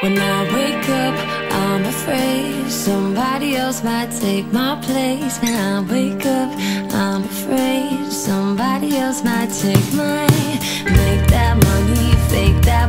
When I wake up, I'm afraid somebody else might take my place. When I wake up, I'm afraid somebody else might take mine. Make that money, fake that